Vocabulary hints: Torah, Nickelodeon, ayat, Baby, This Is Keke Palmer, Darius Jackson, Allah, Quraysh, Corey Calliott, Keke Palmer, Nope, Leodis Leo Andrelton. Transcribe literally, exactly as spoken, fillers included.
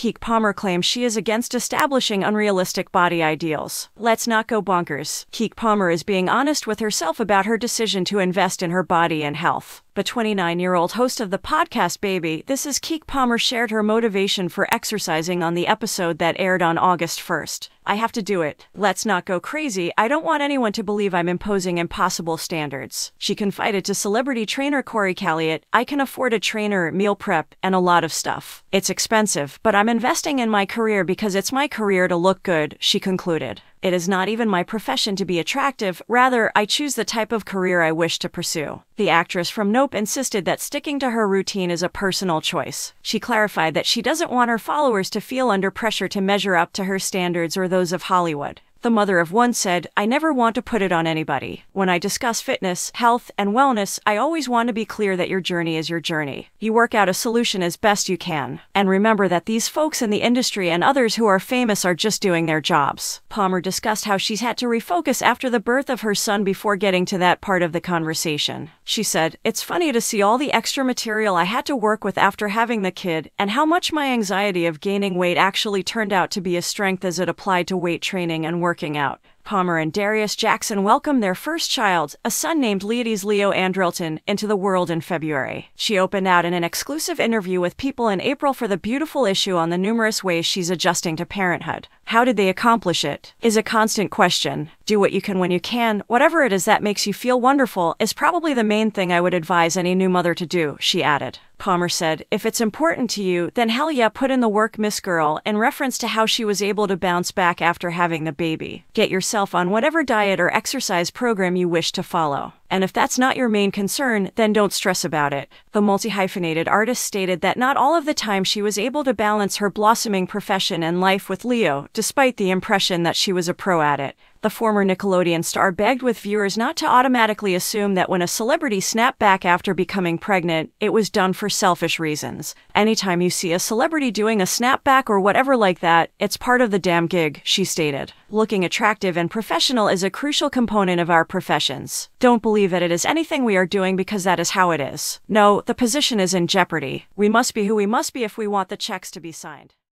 Keke Palmer claims she is against establishing unrealistic body ideals. Let's not go bonkers. Keke Palmer is being honest with herself about her decision to invest in her body and health. The twenty-nine-year-old host of the podcast Baby, This Is Keke Palmer shared her motivation for exercising on the episode that aired on August first. I have to do it. Let's not go crazy. I don't want anyone to believe I'm imposing impossible standards. She confided to celebrity trainer Corey Calliott, I can afford a trainer, meal prep, and a lot of stuff. It's expensive, but I'm investing in my career because it's my career to look good, she concluded. It is not even my profession to be attractive, rather, I choose the type of career I wish to pursue. The actress from Nope insisted that sticking to her routine is a personal choice. She clarified that she doesn't want her followers to feel under pressure to measure up to her standards or those of Hollywood. The mother of one said, I never want to put it on anybody. When I discuss fitness, health, and wellness, I always want to be clear that your journey is your journey. You work out a solution as best you can. And remember that these folks in the industry and others who are famous are just doing their jobs. Palmer discussed how she's had to refocus after the birth of her son before getting to that part of the conversation. She said, it's funny to see all the extra material I had to work with after having the kid, and how much my anxiety of gaining weight actually turned out to be a strength as it applied to weight training and work. Working out. Palmer and Darius Jackson welcomed their first child, a son named Leodis Leo Andrelton, into the world in February. She opened out in an exclusive interview with People in April for the beautiful issue on the numerous ways she's adjusting to parenthood. How did they accomplish it? Is a constant question. Do what you can when you can. Whatever it is that makes you feel wonderful is probably the main thing I would advise any new mother to do, she added. Palmer said, if it's important to you, then hell yeah, put in the work, Miss Girl, in reference to how she was able to bounce back after having the baby. Get yourself on whatever diet or exercise program you wish to follow. And if that's not your main concern, then don't stress about it. The multi-hyphenated artist stated that not all of the time she was able to balance her blossoming profession and life with Leo, despite the impression that she was a pro at it. The former Nickelodeon star begged with viewers not to automatically assume that when a celebrity snapped back after becoming pregnant, it was done for selfish reasons. Anytime you see a celebrity doing a snapback or whatever like that, it's part of the damn gig, she stated. Looking attractive and professional is a crucial component of our professions. Don't believe that it is anything we are doing because that is how it is. No, the position is in jeopardy. We must be who we must be if we want the checks to be signed.